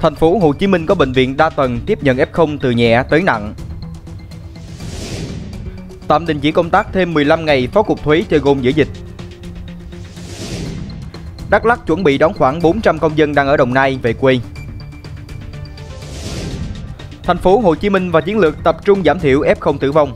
Thành phố Hồ Chí Minh có bệnh viện đa tầng tiếp nhận F0 từ nhẹ tới nặng. Tạm đình chỉ công tác thêm 15 ngày, Phó cục Thuế chơi gôn giữa dịch. Đắk Lắk chuẩn bị đón khoảng 400 công dân đang ở Đồng Nai về quê. Thành phố Hồ Chí Minh và chiến lược tập trung giảm thiểu F0 tử vong.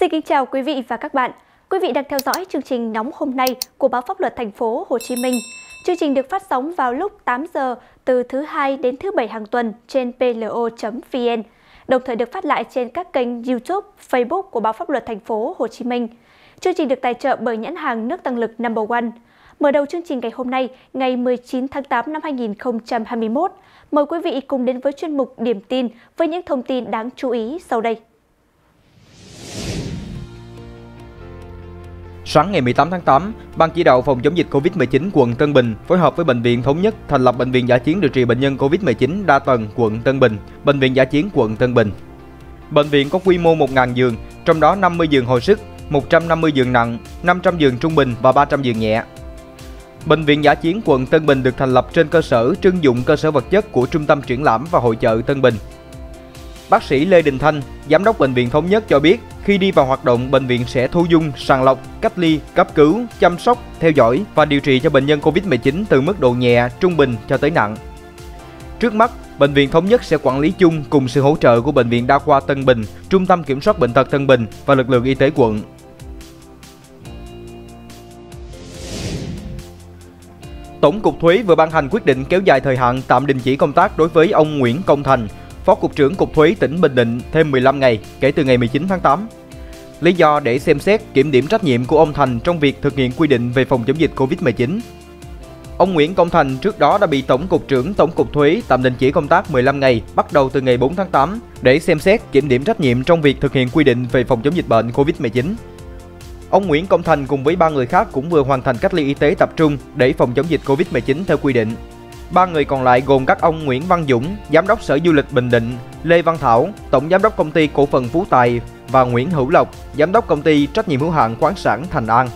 Xin kính chào quý vị và các bạn. Quý vị đang theo dõi chương trình Nóng hôm nay của Báo Pháp Luật thành phố Hồ Chí Minh. Chương trình được phát sóng vào lúc 8 giờ từ thứ Hai đến thứ Bảy hàng tuần trên PLO.vn, đồng thời được phát lại trên các kênh YouTube, Facebook của Báo Pháp Luật thành phố Hồ Chí Minh. Chương trình được tài trợ bởi nhãn hàng nước tăng lực Number One. Mở đầu chương trình ngày hôm nay, ngày 19 tháng 8 năm 2021, mời quý vị cùng đến với chuyên mục Điểm tin với những thông tin đáng chú ý sau đây. Sáng ngày 18 tháng 8, Ban chỉ đạo phòng chống dịch Covid-19 quận Tân Bình phối hợp với Bệnh viện Thống Nhất thành lập Bệnh viện dã chiến điều trị bệnh nhân Covid-19 đa tầng quận Tân Bình, Bệnh viện dã chiến quận Tân Bình. Bệnh viện có quy mô 1.000 giường, trong đó 50 giường hồi sức, 150 giường nặng, 500 giường trung bình và 300 giường nhẹ. Bệnh viện dã chiến quận Tân Bình được thành lập trên cơ sở trưng dụng cơ sở vật chất của Trung tâm Triển lãm và Hội chợ Tân Bình. Bác sĩ Lê Đình Thanh, Giám đốc Bệnh viện Thống Nhất cho biết, khi đi vào hoạt động, bệnh viện sẽ thu dung, sàng lọc, cách ly, cấp cứu, chăm sóc, theo dõi và điều trị cho bệnh nhân Covid-19 từ mức độ nhẹ, trung bình cho tới nặng. Trước mắt, Bệnh viện Thống Nhất sẽ quản lý chung cùng sự hỗ trợ của Bệnh viện Đa khoa Tân Bình, Trung tâm Kiểm soát Bệnh tật Tân Bình và lực lượng y tế quận. Tổng cục Thuế vừa ban hành quyết định kéo dài thời hạn tạm đình chỉ công tác đối với ông Nguyễn Công Thành, Phó Cục trưởng Cục Thuế tỉnh Bình Định thêm 15 ngày kể từ ngày 19 tháng 8. Lý do để xem xét kiểm điểm trách nhiệm của ông Thành trong việc thực hiện quy định về phòng chống dịch Covid-19. Ông Nguyễn Công Thành trước đó đã bị Tổng Cục trưởng Tổng Cục Thuế tạm đình chỉ công tác 15 ngày bắt đầu từ ngày 4 tháng 8 để xem xét kiểm điểm trách nhiệm trong việc thực hiện quy định về phòng chống dịch bệnh Covid-19. Ông Nguyễn Công Thành cùng với 3 người khác cũng vừa hoàn thành cách ly y tế tập trung để phòng chống dịch Covid-19 theo quy định. 3 người còn lại gồm các ông Nguyễn Văn Dũng, Giám đốc Sở Du lịch Bình Định, Lê Văn Thảo, Tổng Giám đốc Công ty Cổ phần Phú Tài và Nguyễn Hữu Lộc, Giám đốc Công ty Trách nhiệm hữu hạn Khoáng sản Thành An.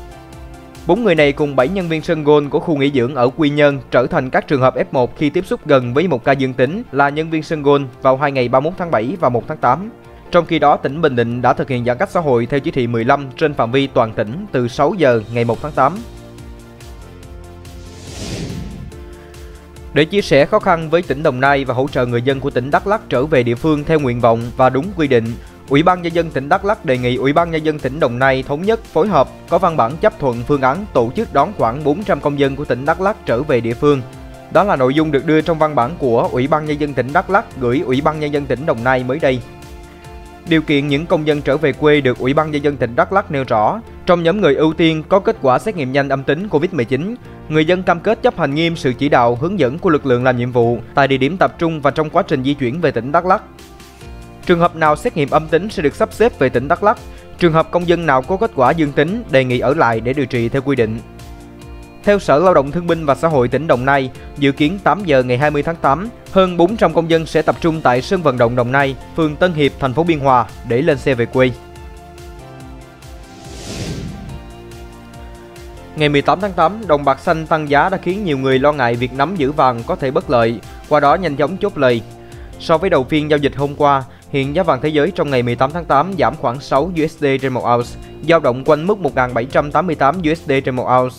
4 người này cùng 7 nhân viên sân golf của khu nghỉ dưỡng ở Quy Nhơn trở thành các trường hợp F1 khi tiếp xúc gần với một ca dương tính là nhân viên sân golf vào 2 ngày 31 tháng 7 và 1 tháng 8. Trong khi đó, tỉnh Bình Định đã thực hiện giãn cách xã hội theo chỉ thị 15 trên phạm vi toàn tỉnh từ 6 giờ ngày 1 tháng 8. Để chia sẻ khó khăn với tỉnh Đồng Nai và hỗ trợ người dân của tỉnh Đắk Lắk trở về địa phương theo nguyện vọng và đúng quy định, Ủy ban Nhân dân tỉnh Đắk Lắk đề nghị Ủy ban Nhân dân tỉnh Đồng Nai thống nhất phối hợp có văn bản chấp thuận phương án tổ chức đón khoảng 400 công dân của tỉnh Đắk Lắk trở về địa phương. Đó là nội dung được đưa trong văn bản của Ủy ban Nhân dân tỉnh Đắk Lắk gửi Ủy ban Nhân dân tỉnh Đồng Nai mới đây. Điều kiện những công dân trở về quê được Ủy ban Nhân dân tỉnh Đắk Lắk nêu rõ, trong nhóm người ưu tiên có kết quả xét nghiệm nhanh âm tính COVID-19, người dân cam kết chấp hành nghiêm sự chỉ đạo hướng dẫn của lực lượng làm nhiệm vụ tại địa điểm tập trung và trong quá trình di chuyển về tỉnh Đắk Lắk. Trường hợp nào xét nghiệm âm tính sẽ được sắp xếp về tỉnh Đắk Lắk, trường hợp công dân nào có kết quả dương tính đề nghị ở lại để điều trị theo quy định. Theo Sở Lao động Thương binh và Xã hội tỉnh Đồng Nai, dự kiến 8 giờ ngày 20 tháng 8, hơn 400 công dân sẽ tập trung tại sân vận động Đồng Nai, phường Tân Hiệp, thành phố Biên Hòa để lên xe về quê. Ngày 18 tháng 8, đồng bạc xanh tăng giá đã khiến nhiều người lo ngại việc nắm giữ vàng có thể bất lợi, qua đó nhanh chóng chốt lời. So với đầu phiên giao dịch hôm qua, hiện giá vàng thế giới trong ngày 18 tháng 8 giảm khoảng 6 USD trên 1 ounce, dao động quanh mức 1.788 USD trên 1 ounce.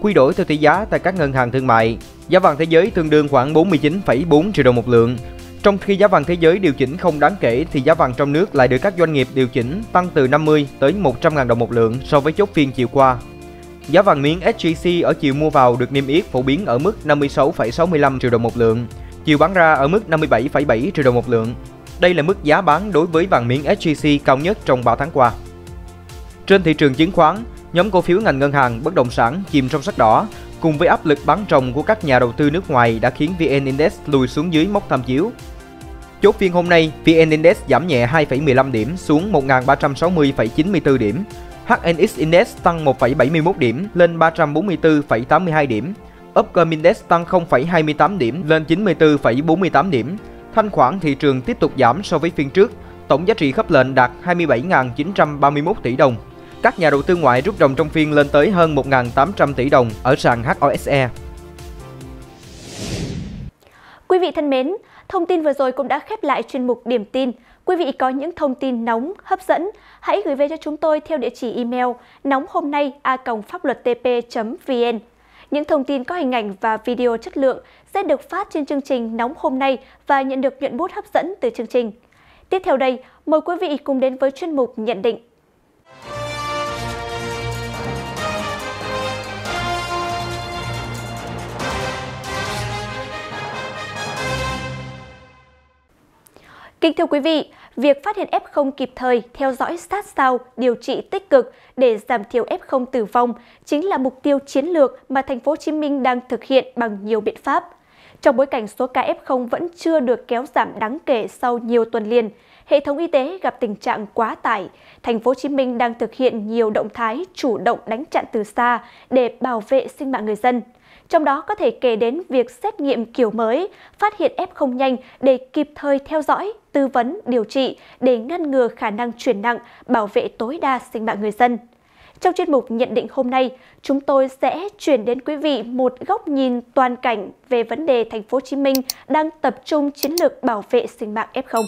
Quy đổi theo tỷ giá tại các ngân hàng thương mại, giá vàng thế giới tương đương khoảng 49,4 triệu đồng một lượng. Trong khi giá vàng thế giới điều chỉnh không đáng kể thì giá vàng trong nước lại được các doanh nghiệp điều chỉnh tăng từ 50 tới 100.000 đồng một lượng so với chốt phiên chiều qua. Giá vàng miếng SJC ở chiều mua vào được niêm yết phổ biến ở mức 56,65 triệu đồng một lượng, chiều bán ra ở mức 57,7 triệu đồng một lượng. Đây là mức giá bán đối với vàng miếng SJC cao nhất trong 3 tháng qua. Trên thị trường chứng khoán, nhóm cổ phiếu ngành ngân hàng, bất động sản chìm trong sắc đỏ, cùng với áp lực bán ròng của các nhà đầu tư nước ngoài đã khiến VN Index lùi xuống dưới mốc tham chiếu. Chốt phiên hôm nay, VN Index giảm nhẹ 2,15 điểm xuống 1.360,94 điểm. HNX Index tăng 1,71 điểm lên 344,82 điểm. Upcom Index tăng 0,28 điểm lên 94,48 điểm. Thanh khoản thị trường tiếp tục giảm so với phiên trước, Tổng giá trị khớp lệnh đạt 27.931 tỷ đồng. Các nhà đầu tư ngoại rút ròng trong phiên lên tới hơn 1.800 tỷ đồng ở sàn HOSE. Quý vị thân mến, thông tin vừa rồi cũng đã khép lại chuyên mục Điểm tin. Quý vị có những thông tin nóng, hấp dẫn, hãy gửi về cho chúng tôi theo địa chỉ email nóng hôm nay@phaolutttp.vn. Những thông tin có hình ảnh và video chất lượng sẽ được phát trên chương trình Nóng hôm nay và nhận được nhuận bút hấp dẫn từ chương trình. Tiếp theo đây, mời quý vị cùng đến với chuyên mục Nhận định. Kính thưa quý vị, việc phát hiện F0 kịp thời, theo dõi sát sao, điều trị tích cực để giảm thiểu F0 tử vong chính là mục tiêu chiến lược mà thành phố Hồ Chí Minh đang thực hiện bằng nhiều biện pháp. Trong bối cảnh số ca F0 vẫn chưa được kéo giảm đáng kể sau nhiều tuần liền, hệ thống y tế gặp tình trạng quá tải, thành phố Hồ Chí Minh đang thực hiện nhiều động thái chủ động đánh chặn từ xa để bảo vệ sinh mạng người dân. Trong đó có thể kể đến việc xét nghiệm kiểu mới, phát hiện F0 nhanh để kịp thời theo dõi, tư vấn, điều trị để ngăn ngừa khả năng chuyển nặng, bảo vệ tối đa sinh mạng người dân. Trong chuyên mục Nhận định hôm nay, chúng tôi sẽ chuyển đến quý vị một góc nhìn toàn cảnh về vấn đề thành phố Hồ Chí Minh đang tập trung chiến lược bảo vệ sinh mạng F0.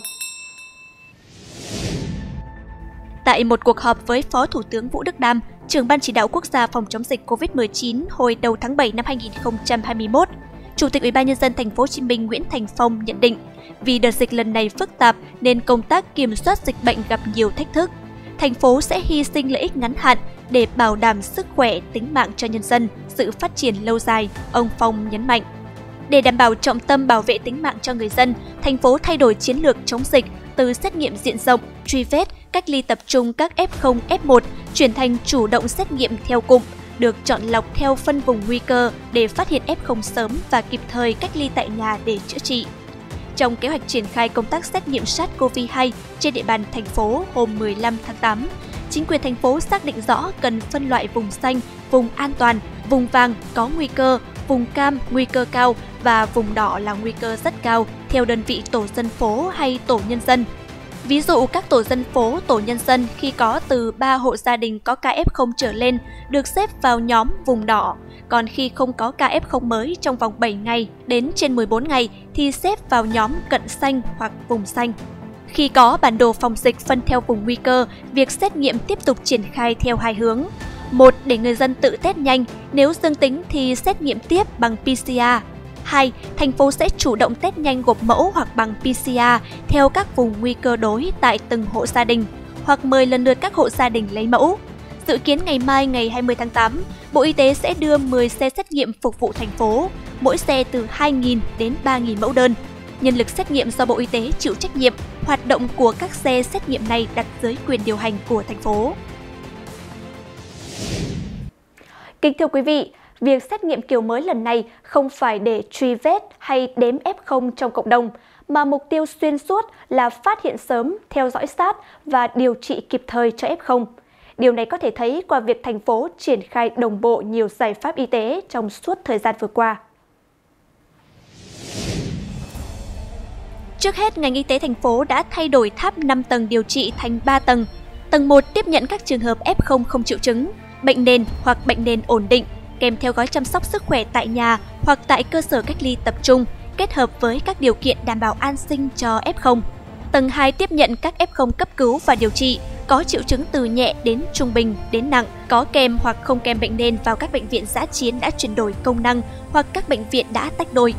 Tại một cuộc họp với Phó Thủ tướng Vũ Đức Đam, Trưởng Ban Chỉ đạo Quốc gia phòng chống dịch COVID-19 hồi đầu tháng 7 năm 2021, Chủ tịch Ủy ban Nhân dân Thành phố Hồ Chí Minh Nguyễn Thành Phong nhận định, vì đợt dịch lần này phức tạp nên công tác kiểm soát dịch bệnh gặp nhiều thách thức. Thành phố sẽ hy sinh lợi ích ngắn hạn để bảo đảm sức khỏe, tính mạng cho nhân dân, sự phát triển lâu dài, ông Phong nhấn mạnh. Để đảm bảo trọng tâm bảo vệ tính mạng cho người dân, thành phố thay đổi chiến lược chống dịch từ xét nghiệm diện rộng, truy vết, cách ly tập trung các F0, F1 chuyển thành chủ động xét nghiệm theo cụm, được chọn lọc theo phân vùng nguy cơ để phát hiện F0 sớm và kịp thời cách ly tại nhà để chữa trị. Trong kế hoạch triển khai công tác xét nghiệm SARS-CoV-2 trên địa bàn thành phố hôm 15 tháng 8, chính quyền thành phố xác định rõ cần phân loại vùng xanh, vùng an toàn, vùng vàng có nguy cơ, vùng cam nguy cơ cao và vùng đỏ là nguy cơ rất cao theo đơn vị tổ dân phố hay tổ nhân dân. Ví dụ các tổ dân phố, tổ nhân dân khi có từ 3 hộ gia đình có ca F0 trở lên được xếp vào nhóm vùng đỏ, còn khi không có ca F0 mới trong vòng 7 ngày đến trên 14 ngày thì xếp vào nhóm cận xanh hoặc vùng xanh. Khi có bản đồ phòng dịch phân theo vùng nguy cơ, việc xét nghiệm tiếp tục triển khai theo hai hướng. Một, để người dân tự test nhanh, nếu dương tính thì xét nghiệm tiếp bằng PCR. 2. Thành phố sẽ chủ động test nhanh gộp mẫu hoặc bằng PCR theo các vùng nguy cơ đối tại từng hộ gia đình, hoặc mời lần lượt các hộ gia đình lấy mẫu. Dự kiến ngày mai ngày 20 tháng 8, Bộ Y tế sẽ đưa 10 xe xét nghiệm phục vụ thành phố, mỗi xe từ 2.000 đến 3.000 mẫu đơn. Nhân lực xét nghiệm do Bộ Y tế chịu trách nhiệm, hoạt động của các xe xét nghiệm này đặt dưới quyền điều hành của thành phố. Kính thưa quý vị, việc xét nghiệm kiểu mới lần này không phải để truy vết hay đếm F0 trong cộng đồng, mà mục tiêu xuyên suốt là phát hiện sớm, theo dõi sát và điều trị kịp thời cho F0. Điều này có thể thấy qua việc thành phố triển khai đồng bộ nhiều giải pháp y tế trong suốt thời gian vừa qua. Trước hết, ngành y tế thành phố đã thay đổi tháp 5 tầng điều trị thành 3 tầng. Tầng 1 tiếp nhận các trường hợp F0 không triệu chứng, bệnh nền hoặc bệnh nền ổn định, kèm theo gói chăm sóc sức khỏe tại nhà hoặc tại cơ sở cách ly tập trung, kết hợp với các điều kiện đảm bảo an sinh cho F0. Tầng 2 tiếp nhận các F0 cấp cứu và điều trị, có triệu chứng từ nhẹ đến trung bình đến nặng, có kèm hoặc không kèm bệnh nền vào các bệnh viện dã chiến đã chuyển đổi công năng hoặc các bệnh viện đã tách đôi.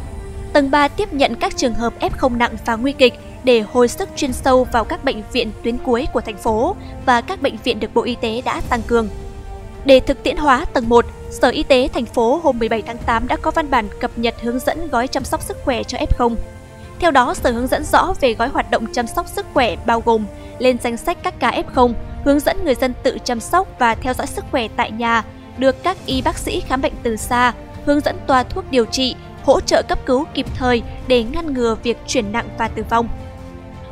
Tầng 3 tiếp nhận các trường hợp F0 nặng và nguy kịch để hồi sức chuyên sâu vào các bệnh viện tuyến cuối của thành phố và các bệnh viện được Bộ Y tế đã tăng cường. Để thực tiễn hóa tầng 1, Sở Y tế thành phố hôm 17 tháng 8 đã có văn bản cập nhật hướng dẫn gói chăm sóc sức khỏe cho F0. Theo đó, Sở hướng dẫn rõ về gói hoạt động chăm sóc sức khỏe bao gồm lên danh sách các ca F0, hướng dẫn người dân tự chăm sóc và theo dõi sức khỏe tại nhà, được các y bác sĩ khám bệnh từ xa, hướng dẫn toa thuốc điều trị, hỗ trợ cấp cứu kịp thời để ngăn ngừa việc chuyển nặng và tử vong.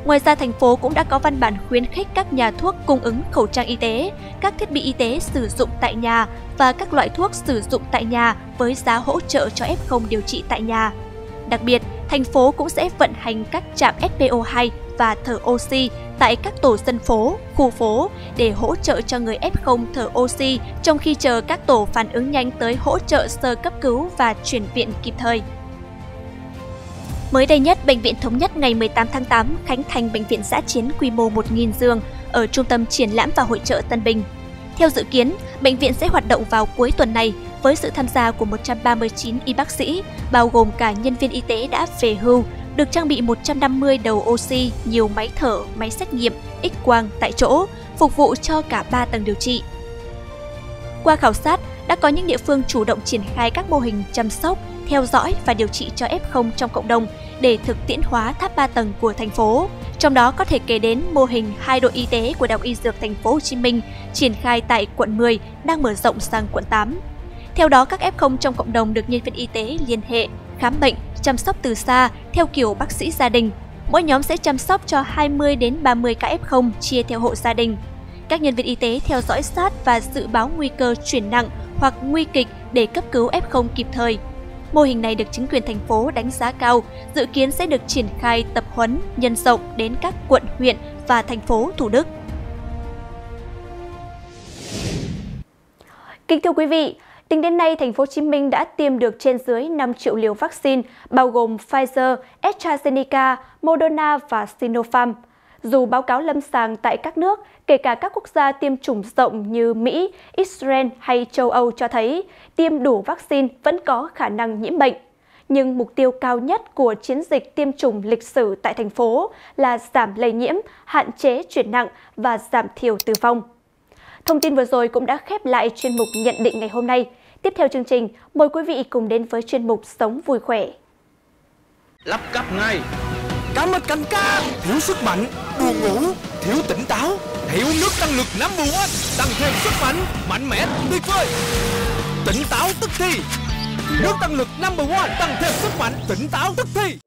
Ngoài ra, thành phố cũng đã có văn bản khuyến khích các nhà thuốc cung ứng khẩu trang y tế, các thiết bị y tế sử dụng tại nhà và các loại thuốc sử dụng tại nhà với giá hỗ trợ cho F0 điều trị tại nhà. Đặc biệt, thành phố cũng sẽ vận hành các trạm SPO2 và thở oxy tại các tổ dân phố, khu phố để hỗ trợ cho người F0 thở oxy trong khi chờ các tổ phản ứng nhanh tới hỗ trợ sơ cấp cứu và chuyển viện kịp thời. Mới đây nhất, Bệnh viện Thống Nhất ngày 18 tháng 8 khánh thành bệnh viện dã chiến quy mô 1.000 giường ở Trung tâm Triển lãm và Hội chợ Tân Bình. Theo dự kiến, bệnh viện sẽ hoạt động vào cuối tuần này với sự tham gia của 139 y bác sĩ, bao gồm cả nhân viên y tế đã về hưu, được trang bị 150 đầu oxy, nhiều máy thở, máy xét nghiệm, X-quang tại chỗ, phục vụ cho cả 3 tầng điều trị. Qua khảo sát, đã có những địa phương chủ động triển khai các mô hình chăm sóc, theo dõi và điều trị cho F0 trong cộng đồng để thực tiễn hóa tháp 3 tầng của thành phố. Trong đó có thể kể đến mô hình 2 đội y tế của Đại học Y Dược thành phố Hồ Chí Minh triển khai tại quận 10 đang mở rộng sang quận 8. Theo đó, các F0 trong cộng đồng được nhân viên y tế liên hệ, khám bệnh, chăm sóc từ xa theo kiểu bác sĩ gia đình. Mỗi nhóm sẽ chăm sóc cho 20 đến 30 ca F0 chia theo hộ gia đình. Các nhân viên y tế theo dõi sát và dự báo nguy cơ chuyển nặng hoặc nguy kịch để cấp cứu F0 kịp thời. Mô hình này được chính quyền thành phố đánh giá cao, dự kiến sẽ được triển khai tập huấn, nhân rộng đến các quận, huyện và thành phố Thủ Đức. Kính thưa quý vị, tính đến nay, thành phố Hồ Chí Minh đã tiêm được trên dưới 5 triệu liều vaccine, bao gồm Pfizer, AstraZeneca, Moderna và Sinopharm. Dù báo cáo lâm sàng tại các nước, kể cả các quốc gia tiêm chủng rộng như Mỹ, Israel hay châu Âu cho thấy tiêm đủ vaccine vẫn có khả năng nhiễm bệnh. Nhưng mục tiêu cao nhất của chiến dịch tiêm chủng lịch sử tại thành phố là giảm lây nhiễm, hạn chế chuyển nặng và giảm thiểu tử vong. Thông tin vừa rồi cũng đã khép lại chuyên mục Nhận định ngày hôm nay. Tiếp theo chương trình, mời quý vị cùng đến với chuyên mục Sống Vui Khỏe. Lắp cắp ngay! Cá mập canh cá, thiếu sức mạnh, buồn ngủ, thiếu tỉnh táo. Hãy uống nước tăng lực Number One, tăng thêm sức mạnh, mạnh mẽ, tuyệt vời. Tỉnh táo tức thì. Nước tăng lực Number One, tăng thêm sức mạnh, tỉnh táo tức thì.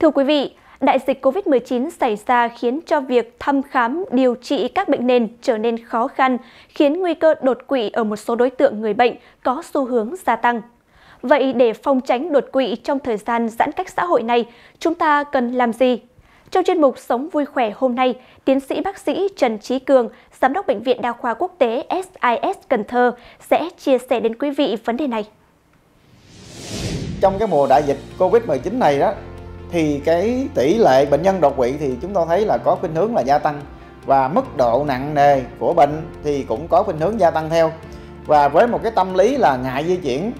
Thưa quý vị, đại dịch Covid-19 xảy ra khiến cho việc thăm khám, điều trị các bệnh nền trở nên khó khăn, khiến nguy cơ đột quỵ ở một số đối tượng người bệnh có xu hướng gia tăng. Vậy để phòng tránh đột quỵ trong thời gian giãn cách xã hội này, chúng ta cần làm gì? Trong chuyên mục Sống Vui Khỏe hôm nay, tiến sĩ bác sĩ Trần Trí Cường, Giám đốc Bệnh viện Đa khoa Quốc tế SIS Cần Thơ sẽ chia sẻ đến quý vị vấn đề này. Trong cái mùa đại dịch Covid-19 này đó, thì cái tỷ lệ bệnh nhân đột quỵ thì chúng tôi thấy là có khuynh hướng là gia tăng, và mức độ nặng nề của bệnh thì cũng có khuynh hướng gia tăng theo. Và với một cái tâm lý là ngại di chuyển,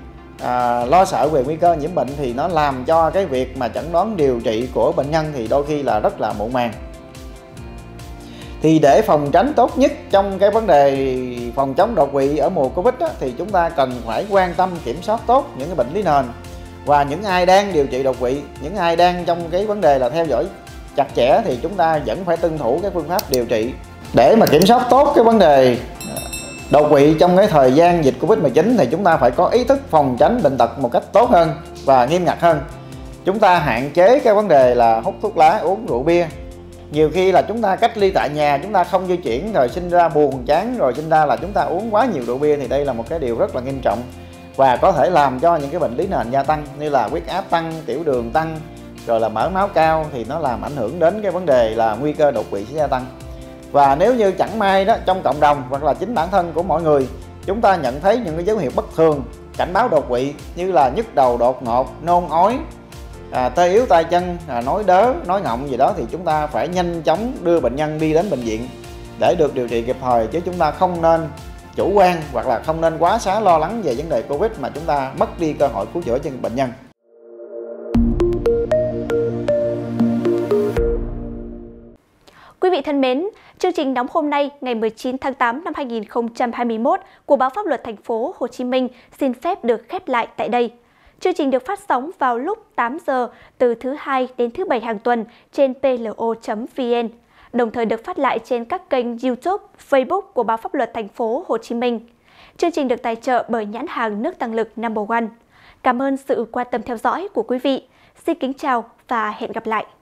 lo sợ về nguy cơ nhiễm bệnh thì nó làm cho cái việc mà chẩn đoán điều trị của bệnh nhân thì đôi khi là rất là muộn màng. Thì để phòng tránh tốt nhất trong cái vấn đề phòng chống đột quỵ ở mùa Covid đó, thì chúng ta cần phải quan tâm kiểm soát tốt những cái bệnh lý nền. Và những ai đang điều trị đột quỵ, những ai đang trong cái vấn đề là theo dõi chặt chẽ thì chúng ta vẫn phải tuân thủ cái phương pháp điều trị. Để mà kiểm soát tốt cái vấn đề đột quỵ trong cái thời gian dịch Covid-19 thì chúng ta phải có ý thức phòng tránh bệnh tật một cách tốt hơn và nghiêm ngặt hơn. Chúng ta hạn chế cái vấn đề là hút thuốc lá, uống rượu bia. Nhiều khi là chúng ta cách ly tại nhà, chúng ta không di chuyển rồi sinh ra buồn chán, rồi sinh ra là chúng ta uống quá nhiều rượu bia thì đây là một cái điều rất là nghiêm trọng. Và có thể làm cho những cái bệnh lý nền gia tăng như là huyết áp tăng, tiểu đường tăng, rồi là mỡ máu cao, thì nó làm ảnh hưởng đến cái vấn đề là nguy cơ đột quỵ sẽ gia tăng. Và nếu như chẳng may đó, trong cộng đồng hoặc là chính bản thân của mọi người, chúng ta nhận thấy những cái dấu hiệu bất thường cảnh báo đột quỵ như là nhức đầu đột ngột, nôn ói, tê yếu tay chân, nói đớ, nói ngọng gì đó, thì chúng ta phải nhanh chóng đưa bệnh nhân đi đến bệnh viện để được điều trị kịp thời, chứ chúng ta không nên chủ quan hoặc là không nên quá xá lo lắng về vấn đề Covid mà chúng ta mất đi cơ hội cứu chữa cho bệnh nhân. Quý vị thân mến, chương trình Nóng hôm nay ngày 19 tháng 8 năm 2021 của Báo Pháp Luật thành phố Hồ Chí Minh xin phép được khép lại tại đây. Chương trình được phát sóng vào lúc 8 giờ từ thứ Hai đến thứ Bảy hàng tuần trên PLO.vn. đồng thời được phát lại trên các kênh YouTube, Facebook của Báo Pháp Luật thành phố Hồ Chí Minh. Chương trình được tài trợ bởi nhãn hàng nước tăng lực Number One. Cảm ơn sự quan tâm theo dõi của quý vị. Xin kính chào và hẹn gặp lại.